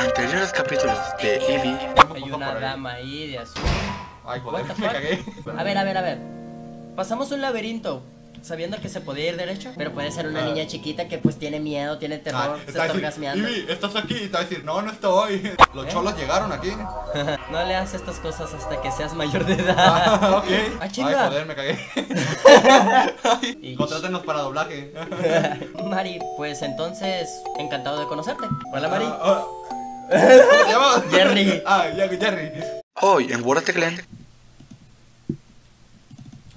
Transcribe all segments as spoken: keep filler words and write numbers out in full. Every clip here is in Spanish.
anteriores capítulos de Eevee. Hay una dama ahí de azul. Ay, joder, me cagué. A ver, a ver, a ver. Pasamos un laberinto sabiendo que se podía ir derecho, pero puede ser una ah. niña chiquita que pues tiene miedo, tiene terror, ah, se está orgasmeando. Eevee, estás aquí, y te va a decir, no, no estoy. Los ¿Eh? cholos llegaron aquí. No le hagas estas cosas hasta que seas mayor de edad. Ah, ok. Ah, ay, joder, me cagué. Y... contrátenos para doblaje. Mari, pues entonces, encantado de conocerte. Hola, Mari. Ah, ah. Jerry. Ah, Jerry. Hoy en World of Clan.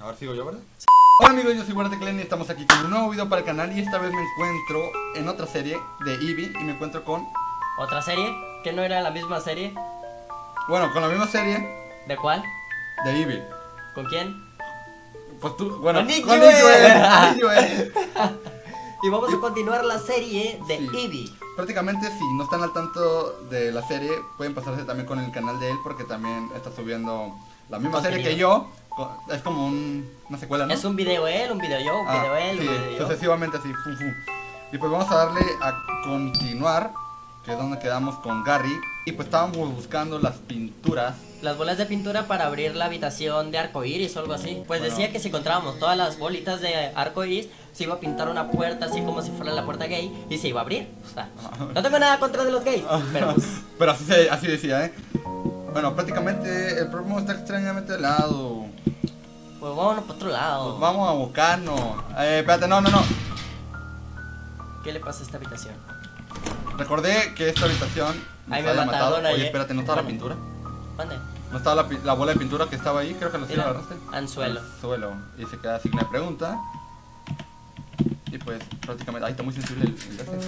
A ver, sigo yo, ¿verdad? Sí. Hola amigos, yo soy WordTechLand y estamos aquí con un nuevo video para el canal. Y esta vez me encuentro en otra serie de Eevee. Y me encuentro con... ¿Otra serie? ¿Que no era la misma serie? Bueno, con la misma serie. ¿De cuál? De Eevee. ¿Con quién? Pues tú, bueno, con Nick Joel. Y vamos a continuar la serie de sí. Eevee. Prácticamente si no están al tanto de la serie, pueden pasarse también con el canal de él, porque también está subiendo la misma Contenido. serie que yo. Es como un, una secuela, ¿no? Es un video él, un video yo, un ah, video él, sí, un video yo. Sucesivamente así, fu, fu. Y pues vamos a darle a continuar, que es donde quedamos con Gary. Y pues estábamos buscando las pinturas, las bolas de pintura para abrir la habitación de arcoiris o algo así. Pues bueno, decía que si encontrábamos todas las bolitas de arcoiris, se iba a pintar una puerta así como si fuera la puerta gay y se iba a abrir. O sea, no tengo nada contra de los gays, pero, pues... pero así, se, así decía, ¿eh? Bueno, prácticamente el problema está extrañamente helado. Pues vámonos para otro lado. Pues vamos a buscarnos. Eh, espérate, no, no, no. ¿Qué le pasa a esta habitación? Recordé que esta habitación nos había matado. matado. Oye, espérate, ¿no estaba la pintura? ¿Dónde? ¿No estaba la, la bola de pintura que estaba ahí? Creo que no sé, la agarraste. Anzuelo. Anzuelo. Y se queda sin la pregunta. Y pues prácticamente... ahí está muy sensible el... ok, está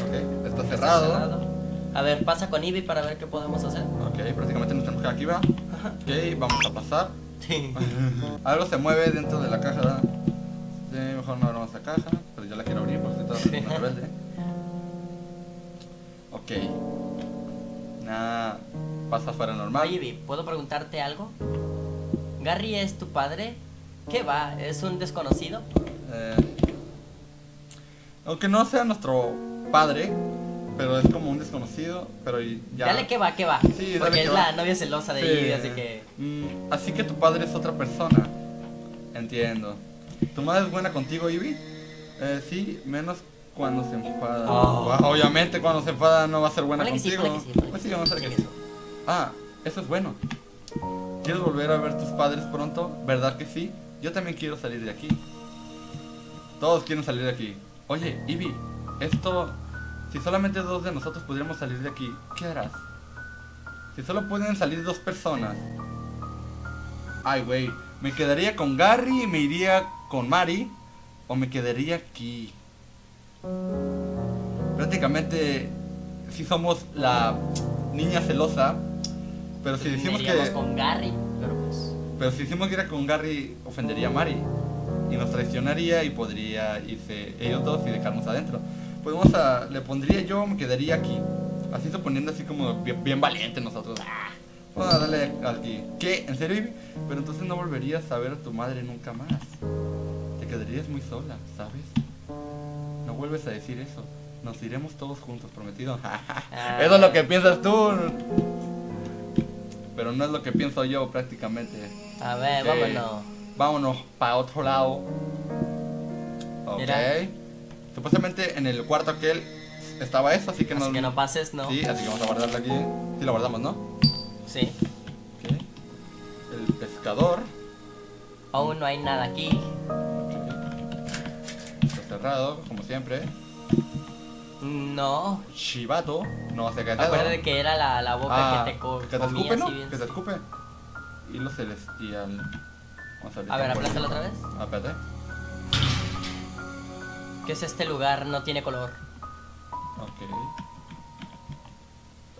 cerrado. Está cerrado. A ver, pasa con Eevee para ver qué podemos hacer. Ok, prácticamente nos tenemos que aquí, va. Ok, vamos a pasar. Sí. Algo se mueve dentro de la caja. Sí, mejor no abramos la caja, pero yo la quiero abrir porque estoy todo rebelde. Ok. Nada, pasa fuera normal. Oye, Eevee, ¿puedo preguntarte algo? ¿Gary es tu padre? ¿Qué va? ¿Es un desconocido? Eh, aunque no sea nuestro padre, pero es como un desconocido, pero ya... Dale que va, que va. Sí, porque es la novia celosa de Eevee, así que... Mm, así que tu padre es otra persona. Entiendo. ¿Tu madre es buena contigo, Eevee? Eh, sí, menos cuando se enfada. Oh. Wow, obviamente cuando se enfada no va a ser buena contigo. Que sí, que sí, que pues sí, vamos a hacer que sí. Ah, eso es bueno. ¿Quieres volver a ver a tus padres pronto? ¿Verdad que sí? Yo también quiero salir de aquí. Todos quieren salir de aquí. Oye, Eevee, esto... si solamente dos de nosotros pudiéramos salir de aquí, ¿qué harás? Si solo pueden salir dos personas. Ay, güey. Me quedaría con Gary y me iría con Mari. O me quedaría aquí. Prácticamente, si sí somos la niña celosa. Pero si decimos que... con Gary, pero, pues... pero si decimos que era con Gary, ofendería a Mari. Y nos traicionaría y podría irse ellos dos y dejarnos adentro. Pues vamos a... le pondría yo, me quedaría aquí. Así suponiendo así como bien, bien valiente nosotros. ¡Ah! Vamos a darle aquí. ¿Qué? ¿En serio, Eevee? Pero entonces no volverías a ver a tu madre nunca más. Te quedarías muy sola, ¿sabes? No vuelves a decir eso. Nos iremos todos juntos, prometido. Eso es lo que piensas tú. Pero no es lo que pienso yo prácticamente. A ver, okay. vámonos. Vámonos para otro lado. Ok. Mira. Supuestamente en el cuarto aquel estaba eso, así que no... así que no pases, no. Sí, así que vamos a guardarlo aquí. Sí, lo guardamos, ¿no? Sí. Okay. El pescador. Aún no hay nada aquí. Okay. Está cerrado, como siempre. No. Chivato. No, se cae. Acuérdate que era la, la boca ah, que te co que te comía, escupe, ¿no? Si bien... que te escupe. Y lo celestial. Vamos a, a ver, aplázalo otra vez. Ah, espérate. ¿Qué es este lugar? No tiene color. Ok.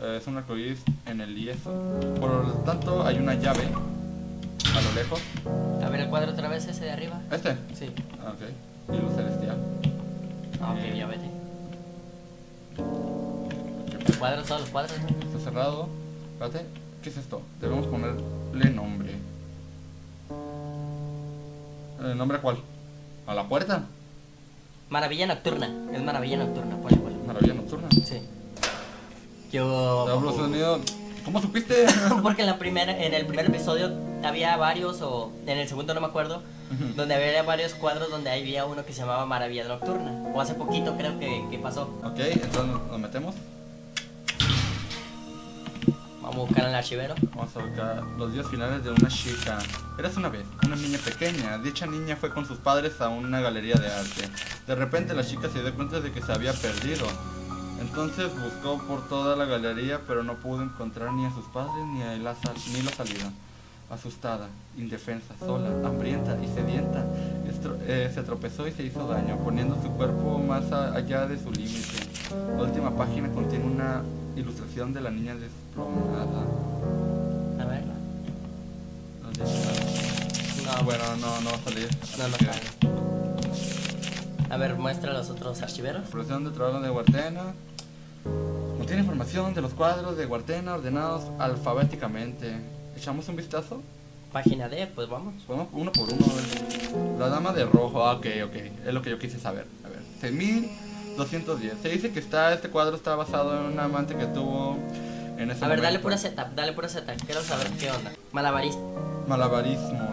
Eh, es un arcoíris en el yeso. Por lo tanto, hay una llave a lo lejos. A ver el cuadro otra vez, ese de arriba. ¿Este? Sí. Ok. Y luz celestial. Ah, ok, eh... ya vete. El cuadro, todos los cuadros. Está cerrado. Espérate. ¿Qué es esto? Debemos ponerle nombre. ¿El nombre a cuál? ¿A la puerta? Maravilla nocturna, es maravilla nocturna, por igual. ¿Maravilla nocturna? Sí. Yo... Estados Unidos... ¿Cómo supiste? Porque en, la primera, en el primer episodio había varios, o en el segundo no me acuerdo, uh-huh. donde había varios cuadros donde había uno que se llamaba Maravilla Nocturna. O hace poquito creo que, que pasó. Ok, entonces nos metemos. Vamos a buscar en el archivero. Vamos a buscar los días finales de una chica. Eras una vez, una niña pequeña. Dicha niña fue con sus padres a una galería de arte. De repente la chica se dio cuenta de que se había perdido. Entonces buscó por toda la galería, pero no pudo encontrar ni a sus padres ni a la, sal ni la salida. Asustada, indefensa, sola, hambrienta y sedienta, eh, se tropezó y se hizo daño, poniendo su cuerpo más allá de su límite. La última página contiene una ilustración de la niña desplomada. A ver. No, bueno, no, no va a salir. No, no sale. A ver, muestra los otros archiveros. Producción de trabajo de Huartena. Contiene información de los cuadros de Huartena ordenados alfabéticamente. ¿Echamos un vistazo? Página D, pues vamos. Vamos uno por uno. La dama de rojo, ah, ok, ok. Es lo que yo quise saber. A ver, seis mil doscientos diez. Se dice que está, este cuadro está basado en un amante que tuvo en ese momento. A ver, dale pura Z, dale pura Z. Quiero saber qué onda. Malabarismo. Malabarismo.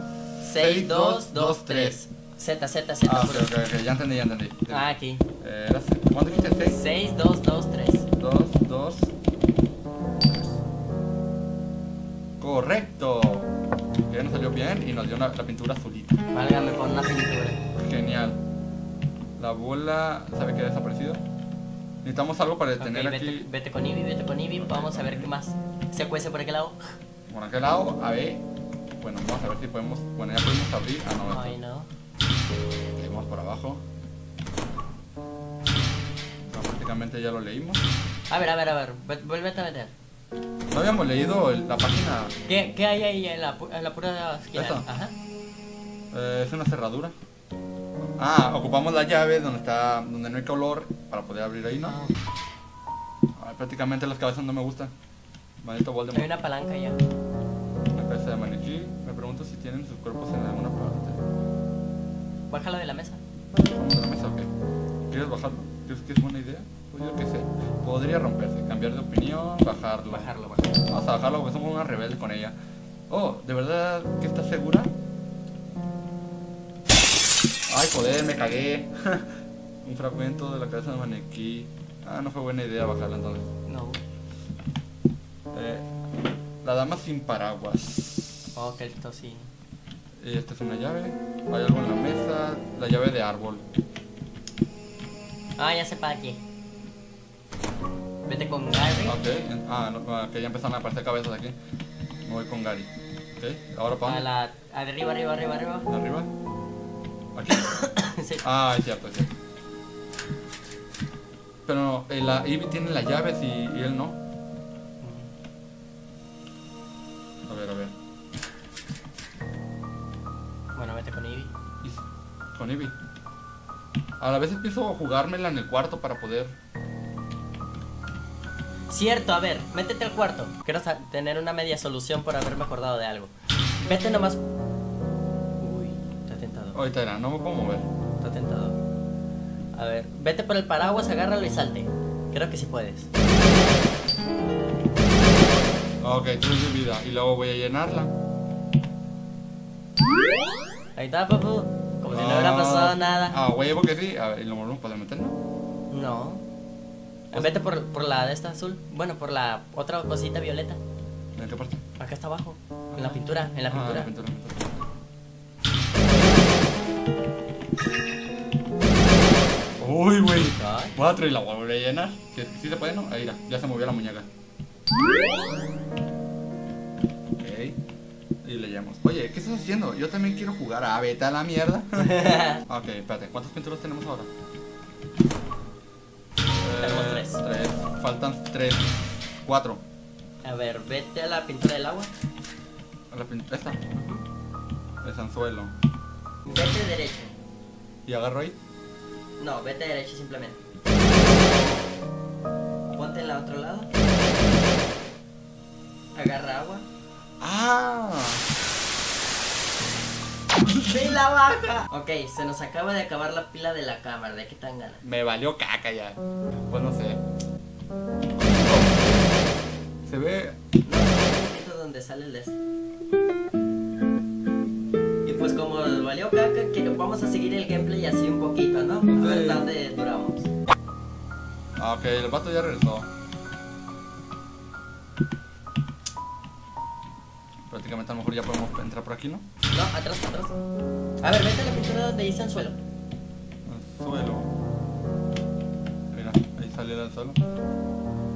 seis dos dos tres. Z, Z, Z. Ah, ok, ok, ok, ya entendí, ya entendí. Ah, aquí. Eh, era Z. ¿Cuánto dijiste? ¿seis? seis, dos, dos, tres. dos, dos, tres. Correcto. Ya nos salió bien y nos dio una, la pintura azulita. Válgame con una pintura. Genial. La bola, ¿sabe que ha desaparecido? Necesitamos algo para detener okay, aquí. Vete, vete con Ibi, vete con Ibi. Vamos a ver qué más. ¿Se cuece por aquel lado? Por aquel lado, a ver. Bueno, vamos a ver si podemos. Bueno, ya podemos abrir. Ah, no. Ay, no. Leemos por abajo. No, prácticamente ya lo leímos. A ver, a ver, a ver, vuelve a meter. No habíamos leído el, la página. ¿Qué, qué hay ahí en la, en la pura izquierda? Ajá. Eh, es una cerradura. Ah, ocupamos la llave donde está, donde no hay color para poder abrir ahí, ¿no? Ah. Ay, prácticamente las cabezas no me gustan. Maldito Voldemort. Hay una palanca ya. Una cabeza de maniquí. Me pregunto si tienen sus cuerpos en alguna parte. Bájalo de la mesa. ¿De la mesa? Ok. ¿Quieres bajarlo? ¿Crees que es buena idea? Pues yo qué sé. Podría romperse, cambiar de opinión, bajarlo. Bajarlo, bajarlo. Vamos a bajarlo porque somos una rebelde con ella. Oh, ¿de verdad que estás segura? Ay, joder, me cagué. Un fragmento de la cabeza de maniquí. Ah, no fue buena idea bajarla entonces. No. Eh, la dama sin paraguas. Oh, que esto sí. Y esta es una llave. Hay algo en la mesa. La llave de árbol. Ah, ya sé para qué. Vete con Gary. Ok. Ah, no, que ya empezaron a aparecer cabezas aquí. Me voy con Gary. Ok. Ahora para. A la... Arriba, arriba, arriba, arriba. Arriba. Aquí. Sí. Ah, es cierto, es cierto. Pero eh, la Ivy tiene las llaves y, y él no. A ver, a ver. Bueno, vete con Ivy. Con Ivy. A la vez empiezo a jugármela en el cuarto para poder. Cierto, a ver, métete al cuarto. Quiero tener una media solución por haberme acordado de algo. Vete nomás. Uy, está tentado. Ahorita era, no me puedo mover. Está tentado. A ver, vete por el paraguas, agárralo y salte. Creo que sí puedes. Ok, tres de vida. Y luego voy a llenarla. Ahí está, papu. Como no, si no hubiera pasado nada. Ah, huevo que sí. A ver, ¿y lo volvemos para meter, no? No. O sea, vete por, por la de esta azul. Bueno, por la otra cosita violeta. ¿En qué parte? Acá está abajo. Ah. En la pintura, en la ah, pintura. La pintura, la pintura. Uy, güey. Cuatro y la volveré a llenar. Si, si se puede, ¿no? Ahí ya, ya se movió la muñeca. Ok. Y le llamamos. Oye, ¿qué estás haciendo? Yo también quiero jugar a Beta la mierda. Ok, espérate, ¿cuántas pinturas tenemos ahora? Tenemos eh, tres. tres. Faltan tres. Cuatro. A ver, vete a la pintura del agua. A la pintura. Esta. Es anzuelo. Vete derecho. ¿Y agarro ahí? No, vete derecho simplemente. Ponte en el otro lado. Agarra agua. Ah. ¡Sí, la baja! Ok, se nos acaba de acabar la pila de la cámara, ¿de qué tan ganas? Me valió caca ya. Pues no sé. se ve donde sale el S. Y pues como valió caca, que vamos a seguir el gameplay así un poquito, ¿no? A ver dónde duramos. Ah, ok, el vato ya regresó. Prácticamente a lo mejor ya podemos entrar por aquí, ¿no? No, atrás, atrás. A ver, vete a la pintura donde dice el suelo. El suelo. Mira, ahí salió el suelo.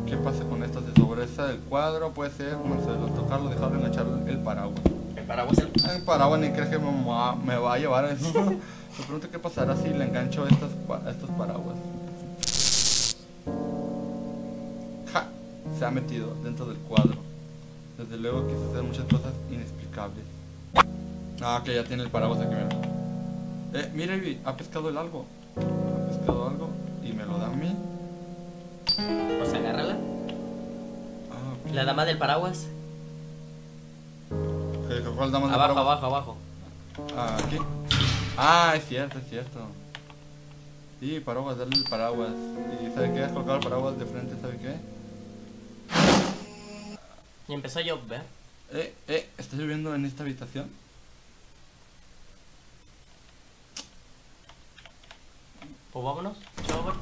¿Qué pasa con esto? Se sobresa el cuadro, puede ser, Marcelo, tocarlo, dejarlo enganchar el paraguas. ¿El paraguas? El paraguas, ni crees que me va, me va a llevar a eso. Me pregunto qué pasará si le engancho estos, estos paraguas. ¡Ja! Se ha metido dentro del cuadro. Desde luego quise hacer muchas cosas inexplicables. Ah, que ya tiene el paraguas aquí, mira. Eh, mira, ha pescado el algo. Ha pescado algo y me lo da a mí. Pues agárrala. Ah, okay. La dama del paraguas. ¿Cuál dama del paraguas? Abajo, abajo, abajo. Ah, aquí. Ah, es cierto, es cierto. Sí, paraguas, darle el paraguas. ¿Y sabe qué? Has colocado el paraguas de frente, ¿sabe qué? Y empezó a llover. Eh, eh, ¿estás lloviendo en esta habitación? Pues vámonos, chao, güey.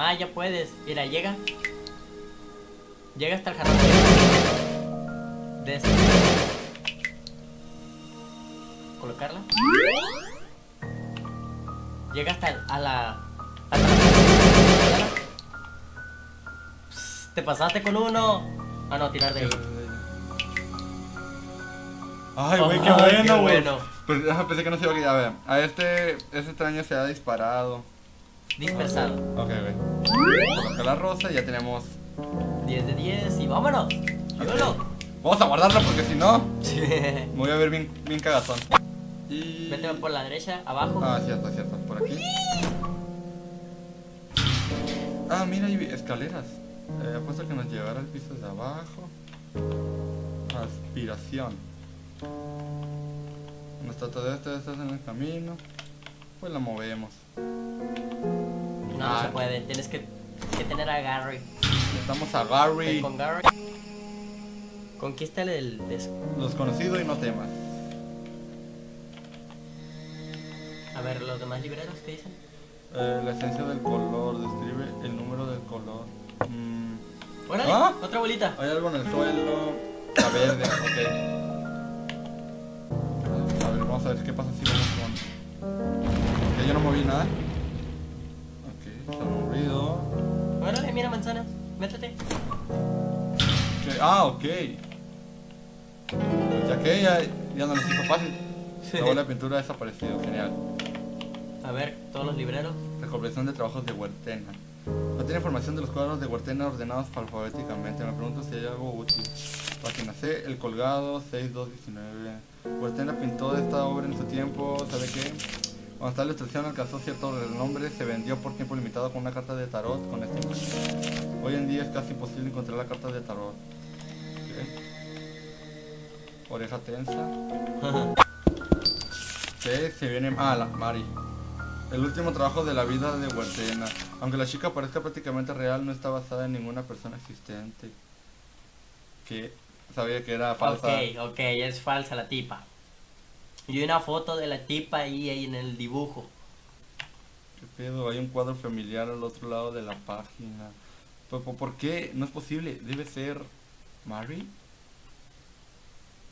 Ah, ya puedes. Mira, llega. Llega hasta el jardín. De este. Colocarla. Llega hasta el, a la... A la... Pss, te pasaste con uno. Ah, no, tirar de ahí. Ay, güey, qué bueno, güey. Bueno. Pensé que no se iba a quitar. A ver, a este, este extraño se ha disparado. Dispersado. Ok, ok. Coloca la rosa y ya tenemos diez de diez y vámonos. Llévalo. Vamos a guardarla porque si no me voy a ver bien, bien cagazón. Y... Vete por la derecha, abajo. Ah, cierto, cierto. Por aquí. Ah, mira, hay escaleras. Eh, apuesto que nos llevará al piso de abajo. Aspiración. Una estatua de este, este es en el camino. Pues la movemos. No, ah, no se puede, tienes que, que tener a Gary. Estamos a Gary. Ven con Gary. Conquista el desconocido y no temas. A ver, los demás libreros, ¿qué dicen? Eh, la esencia del color, describe el número del color. Mm. ¡Órale! ¿Ah? ¡Otra bolita! Hay algo en el suelo. La verde, ok. A ver, vamos a ver qué pasa si vamos con... Ok, yo no moví nada. Está aburrido. Bueno, mira, manzana, métete. Okay. Ah, ok. Ya que ya, ya no les hizo fácil. Sí. La pintura ha desaparecido, genial. A ver, todos los libreros. Recopilación de trabajos de Huertena. No tiene información de los cuadros de Huertena ordenados alfabéticamente. Me pregunto si hay algo útil. Página C, el colgado, seis mil doscientos diecinueve. Huertena pintó esta obra en su tiempo, ¿sabe qué? Cuando esta ilustración alcanzó cierto renombre, se vendió por tiempo limitado con una carta de tarot con este imagen. Hoy en día es casi imposible encontrar la carta de tarot. Okay. Oreja tensa. Okay, se viene mala, Mari. El último trabajo de la vida de Huertena. Aunque la chica parezca prácticamente real, no está basada en ninguna persona existente. Que sabía que era falsa. Ok, ok, es falsa la tipa. Y una foto de la tipa ahí, ahí en el dibujo. ¿Qué pedo? Hay un cuadro familiar al otro lado de la página. ¿Por, por, por qué? No es posible. Debe ser... ¿Mary?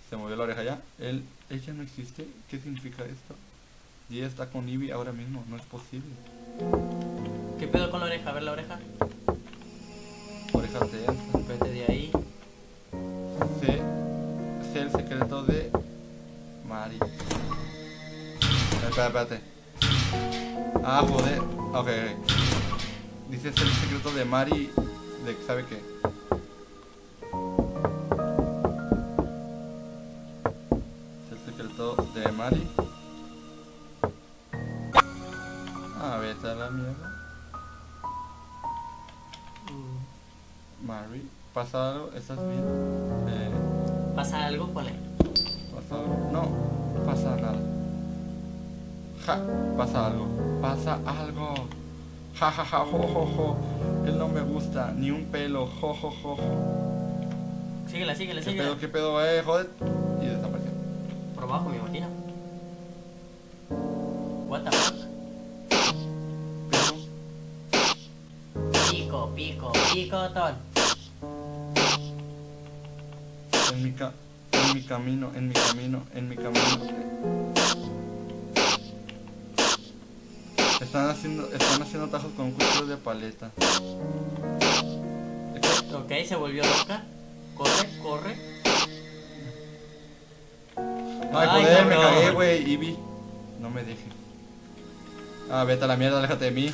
Se movió la oreja ya. Él, ella no existe. ¿Qué significa esto? Y ella está con Ivy ahora mismo. No es posible. ¿Qué pedo con la oreja? A ver la oreja. Oreja tensa. Vete de ahí. Sé, sé el secreto de... Mari. Espérate, espérate. Ah, joder. Ok, dice el secreto de Mari. De ¿sabe qué? Es el secreto de Mari. Ah, vete a la mierda. Mari, ¿pasa algo? ¿Estás bien? Eh... ¿Pasa algo? Ponle. No, pasa nada. Ja, pasa algo. Pasa algo. Ja, ja, ja, jo, jo, jo. Él no me gusta, ni un pelo, jo, jo, jo, jo. Síguela, síguela, ¿Qué síguela. ¿Qué pedo, qué pedo, eh, joder? Y desapareció. Por abajo, me imagino. What the fuck? Pico, pico, picotón. En mi ca... En mi camino, en mi camino, en mi camino. Están haciendo, están haciendo tajos con cuchillos de paleta. Ok, se volvió loca. Corre, corre. Ay, joder, no, me no. cagué, güey. Ivy, no me dejes. Ah, vete a la mierda, aléjate de mí.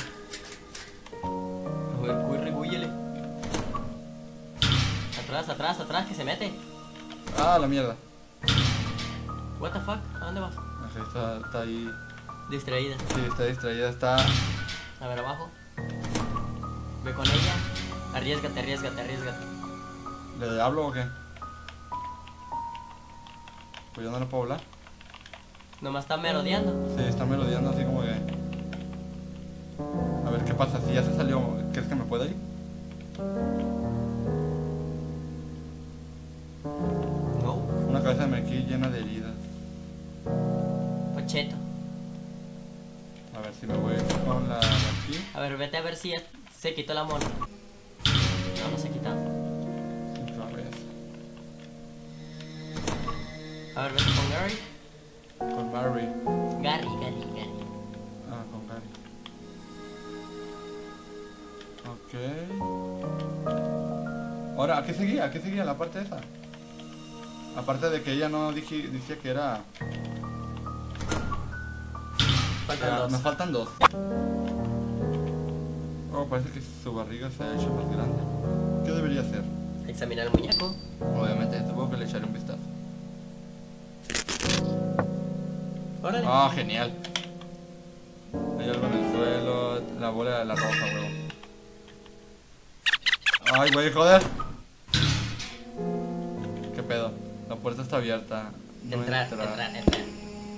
Joder, corre, huyele. Atrás, atrás, atrás, que se mete. Ah, la mierda. What the fuck, ¿a dónde vas? Está, está ahí. Distraída. Sí, está distraída, está... A ver, abajo. Ve con ella. Arriésgate, arriésgate, arriésgate. ¿Le hablo o qué? Pues yo no le puedo hablar. Nomás está merodeando. Sí, está merodeando así como que... A ver, ¿qué pasa? Si ya se salió, ¿crees que me puede ir? No. Una cabeza de merquí llena de heridas. Pocheto. A ver si me voy con la de aquí. A ver, vete a ver si se quitó la mona. No, no se quita. Otra vez. A ver, vete con Gary. Con Mary. Gary, Gary, Gary. Ah, con Gary. Ok. Ahora, ¿a qué seguía? ¿A qué seguía la parte esa? Aparte de que ella no dije, decía que era... Faltan nos faltan dos. Oh, parece que su barriga se ha hecho más grande. ¿Qué debería hacer? Examinar el muñeco. Obviamente, supongo que le echaré un vistazo. Órale. Ah, oh, genial. Hay algo en el suelo. La bola de la roja, huevo. Ay, güey, joder. ¿Qué pedo? La puerta está abierta. No entrar, entrar, entrar, entrar.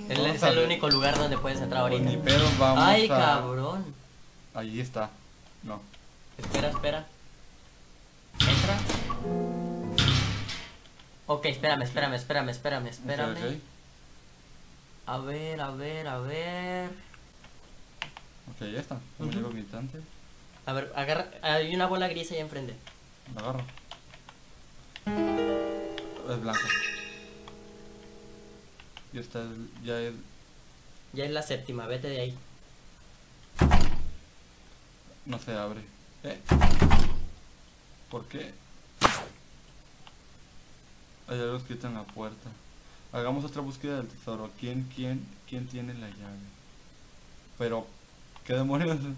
Él es el único lugar donde puedes entrar ahorita. Pues ni pedo, vamos. Ay, a... cabrón. Allí está. No. Espera, espera. Entra. Ok, espérame, espérame, espérame, espérame, espérame. Okay, okay. A ver, a ver, a ver. Ok, ya está. Un único gritante. A ver, agarra. Hay una bola gris ahí enfrente. La agarro. Es blanco. Ya está, ya es... Ya es la séptima, vete de ahí. No se abre. ¿Eh? ¿Por qué? Hay algo escrito en la puerta. Hagamos otra búsqueda del tesoro. ¿Quién, quién, quién tiene la llave? Pero... ¿Qué demonios? Yo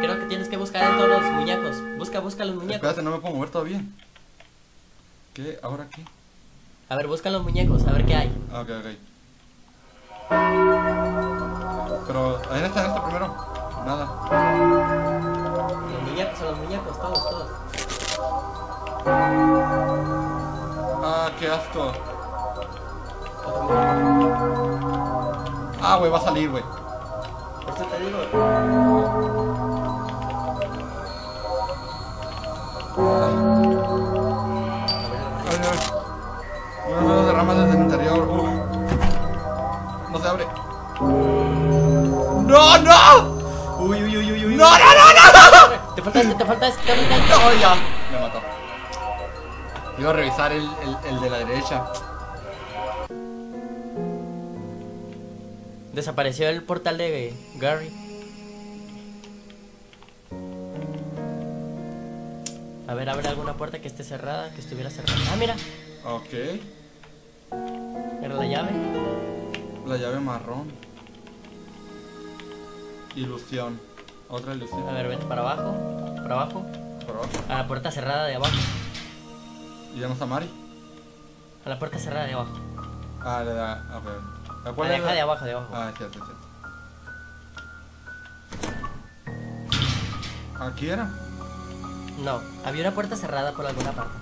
creo que tienes que buscar en todos los muñecos. Busca, busca los muñecos. Espérate, no me puedo mover todavía. ¿Qué? ¿Ahora qué? A ver, busca los muñecos, a ver qué hay. Ok, ok. Pero, ¿ahí está este primero? Nada. Los muñecos, son los muñecos, todos, todos. Ah, qué asco. Ah, güey, va a salir, güey. Por eso te digo. No derrama desde el interior. Uf. No se abre. ¡No, no! Uy, uy, uy, uy, uy. ¡No, no, no, no! Te falta este, te falta este, te falta este. ¡No, ya! Me mató. Iba a revisar el, el, el de la derecha. Desapareció el portal de Gary. A ver, abre alguna puerta que esté cerrada, que estuviera cerrada. Ah, mira. Ok. Era la llave. La llave marrón. Ilusión. Otra ilusión. A ver, vete para abajo. Para abajo. Para abajo. A la puerta cerrada de abajo. ¿Y llamas a Mari? A la puerta cerrada de abajo. Ah, le da. A ver. ¿La cuál deja de abajo, de abajo? Ah, es cierto, es cierto. ¿Aquí era? No, había una puerta cerrada por alguna parte.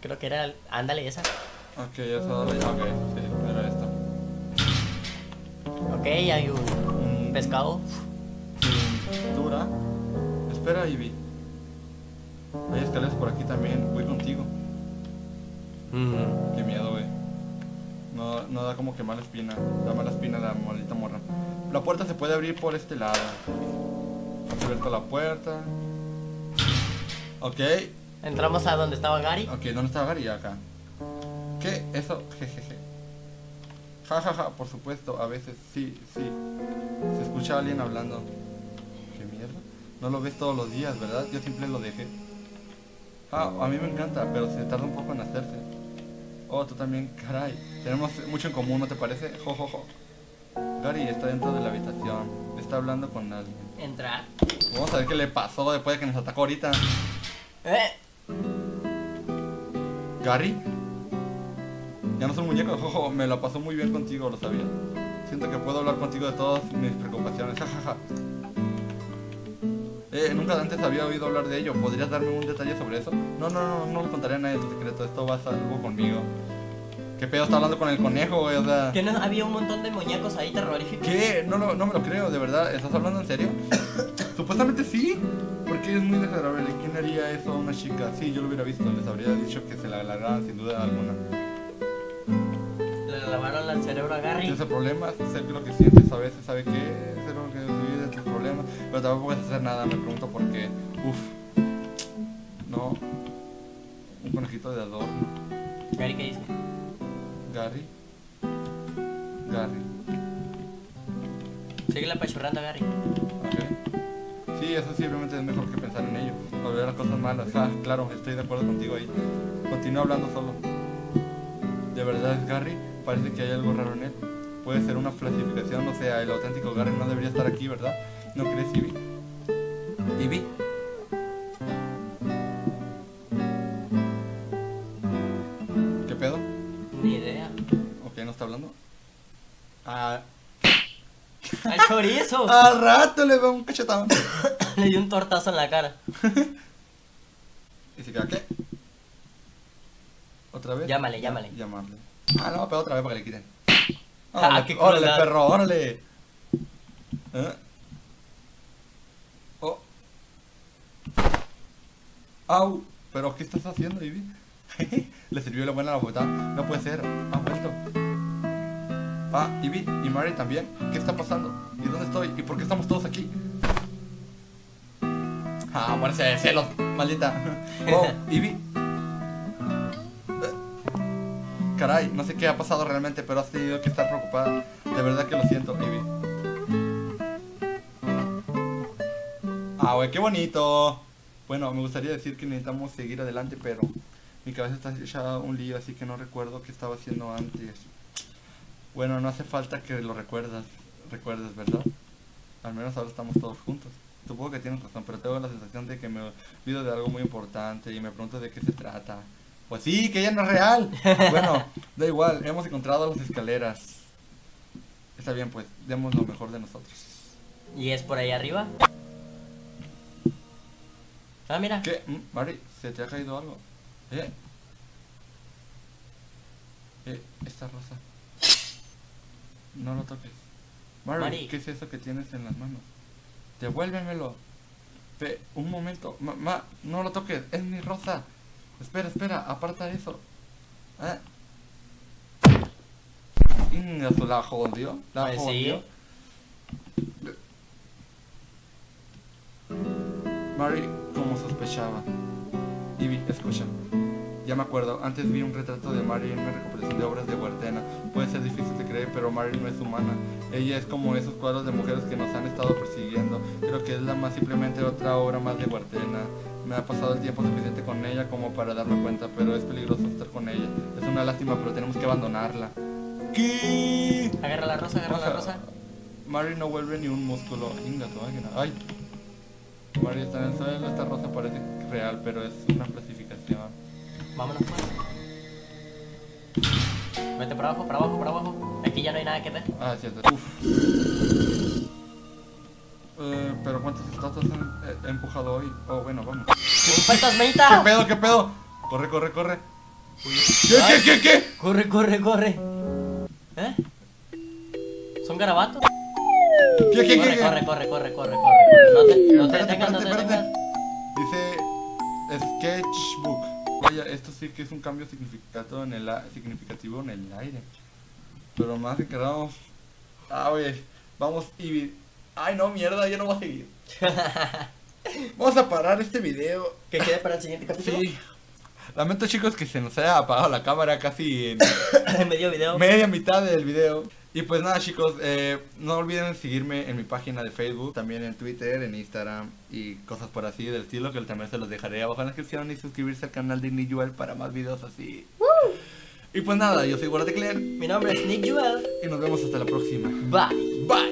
Creo que era... El... Ándale, esa. Ok, ya está. Ok, sí, era esta. Ok, hay un... pescado. Dura. Espera, Ivy. Hay escaleras por aquí también. Voy contigo. Mm. Qué miedo, güey. No, no da como que mala espina. Da mala espina la maldita morra. La puerta se puede abrir por este lado. Has abierto la puerta. Ok. Entramos a donde estaba Gary. Ok, ¿dónde estaba Gary? Acá. ¿Qué? Eso, jejeje. Ja, ja, ja, por supuesto, a veces, sí, sí. Se escucha a alguien hablando. ¿Qué mierda? No lo ves todos los días, ¿verdad? Yo siempre lo dejé. Ah, a mí me encanta, pero se tarda un poco en hacerse. Oh, tú también, caray. Tenemos mucho en común, ¿no te parece? Jo, jo, jo. Gary está dentro de la habitación. Está hablando con alguien. Entrar. Vamos a ver qué le pasó después de que nos atacó ahorita. ¿Eh? ¿Gary? Ya no soy un muñeco, jojo, me la pasó muy bien contigo, lo sabía. Siento que puedo hablar contigo de todas mis preocupaciones, jajaja. Eh, nunca antes había oído hablar de ello, ¿podrías darme un detalle sobre eso? No, no, no, no le contaré a nadie tu secreto, esto va a salvo conmigo. ¿Qué pedo está hablando con el conejo, güey? O sea... Que no, había un montón de muñecos ahí terroríficos. ¿Qué? No, no, no me lo creo, de verdad, ¿estás hablando en serio? Supuestamente sí, porque es muy desagradable. ¿Quién haría eso a una chica? Sí, yo lo hubiera visto, les habría dicho que se la agarraran sin duda alguna. Le lavaron el cerebro a Gary. Ese problema, sé que lo que sientes a veces, sabe que es lo que vive de tus problemas, pero tampoco puedes hacer nada, me pregunto por qué. Uff, no. Un conejito de adorno. Gary, ¿qué dice? Gary. Gary. Síguela apachurrando a Gary. Ok. Sí, eso simplemente es mejor que pensar en ello. Olvidar las cosas malas. Ah, claro, estoy de acuerdo contigo ahí. Continúa hablando solo. ¿De verdad es Gary? Parece que hay algo raro en él. Puede ser una falsificación, o sea, el auténtico Gary no debería estar aquí, ¿verdad? ¿No crees, Ivy? ¿Ivy? ¿Qué pedo? Ni idea. Ok, ¿no está hablando? Ah... ¡Al chorizo! ¡Al rato le veo un cachetón! Le di un tortazo en la cara. ¿Y se queda qué? ¿Otra vez? Llámale, llámale. Llámale. Ah, no, pero otra vez para que le quiten. Órale, ah, qué órale perro, órale. ¿Eh? Oh. Au, pero ¿qué estás haciendo, Ivy? Le sirvió la buena la botella. No puede ser, ha vuelto. Ah, Ivy y Mary también. ¿Qué está pasando? ¿Y dónde estoy? ¿Y por qué estamos todos aquí? Ah, muérese de celos, maldita. Oh, Ivy. Caray, no sé qué ha pasado realmente, pero has tenido que estar preocupada. De verdad que lo siento, Ivy. Ah, güey, qué bonito. Bueno, me gustaría decir que necesitamos seguir adelante, pero mi cabeza está hecha un lío, así que no recuerdo qué estaba haciendo antes. Bueno, no hace falta que lo recuerdas, recuerdes, ¿verdad? Al menos ahora estamos todos juntos. Supongo que tienes razón, pero tengo la sensación de que me olvido de algo muy importante y me pregunto de qué se trata. Pues sí, que ella no es real. Bueno, da igual, hemos encontrado las escaleras. Está bien, pues, demos lo mejor de nosotros. ¿Y es por ahí arriba? Ah, mira. ¿Qué? Mari, ¿se te ha caído algo? ¿Eh? ¿Eh? Esta rosa. No lo toques. Mari, Mari, ¿qué es eso que tienes en las manos? Devuélvemelo. Pe un momento, ma, ma, no lo toques, es mi rosa. Espera, espera, aparta eso. ¿Eh? Eso la jodió. La pues jodió. Sí. Mary, como sospechaba. Ivy, escucha. Ya me acuerdo, antes vi un retrato de Mary en una recopilación de obras de Huertena. Puede ser difícil de creer, pero Mary no es humana. Ella es como esos cuadros de mujeres que nos han estado persiguiendo. Creo que es la más simplemente otra obra más de Huertena. Me ha pasado el tiempo suficiente con ella como para darme cuenta, pero es peligroso estar con ella. Es una lástima, pero tenemos que abandonarla. ¿Qué? Agarra la rosa, agarra o sea, la rosa. Mary no vuelve ni un músculo. Ingato, ay. Mary está en el suelo, esta rosa parece real, pero es una falsificación. Vámonos, pues. Vete para abajo, para abajo, para abajo. Aquí ya no hay nada que ver. Ah, cierto. Uff. Eh, pero ¿cuántas estatuas he empujado hoy? Oh, bueno, vamos. ¡Un fantasmita! ¿Qué pedo, qué pedo? Corre, corre, corre. ¿Qué, Ay. qué, qué, qué? Corre, corre, corre. ¿Eh? ¿Son garabatos? ¿Qué, qué, corre, qué, corre, qué? corre, corre, corre, corre, corre. No te detengas, no te detengas. Dice Sketchbook. Vaya, esto sí que es un cambio significativo en el, significativo en el aire. Pero más que quedamos... Ah, oye, vamos y... Ay, no, mierda, ya no va a seguir. Vamos a parar este video. ¿Que quede para el siguiente capítulo? Sí. Lamento, chicos, que se nos haya apagado la cámara casi en... en medio video. Media mitad del video. Y pues nada, chicos, eh, no olviden seguirme en mi página de Facebook, también en Twitter, en Instagram y cosas por así del estilo, que también se los dejaré abajo en la descripción, y suscribirse al canal de Nick Yuel para más videos así. ¡Woo! Y pues nada, yo soy Guardaclear. Mi nombre es Nick Yuel. Y nos vemos hasta la próxima. Bye. Bye.